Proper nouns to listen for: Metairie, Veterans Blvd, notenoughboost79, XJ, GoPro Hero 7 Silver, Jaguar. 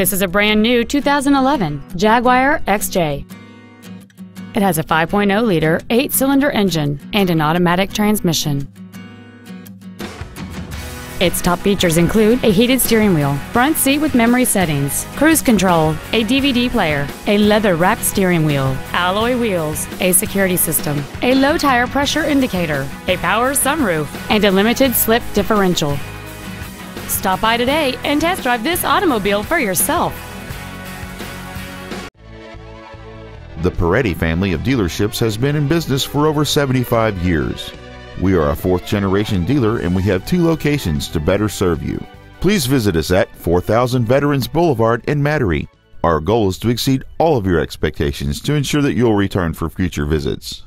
This is a brand new 2011 Jaguar XJ. It has a 5.0-liter 8-cylinder engine and an automatic transmission. Its top features include a heated steering wheel, front seat with memory settings, cruise control, a DVD player, a leather-wrapped steering wheel, alloy wheels, a security system, a low tire pressure indicator, a power sunroof, and a limited slip differential. Stop by today and test drive this automobile for yourself. The Metairie family of dealerships has been in business for over 75 years. We are a fourth-generation dealer, and we have 2 locations to better serve you. Please visit us at 4000 Veterans Boulevard in Metairie. Our goal is to exceed all of your expectations to ensure that you'll return for future visits.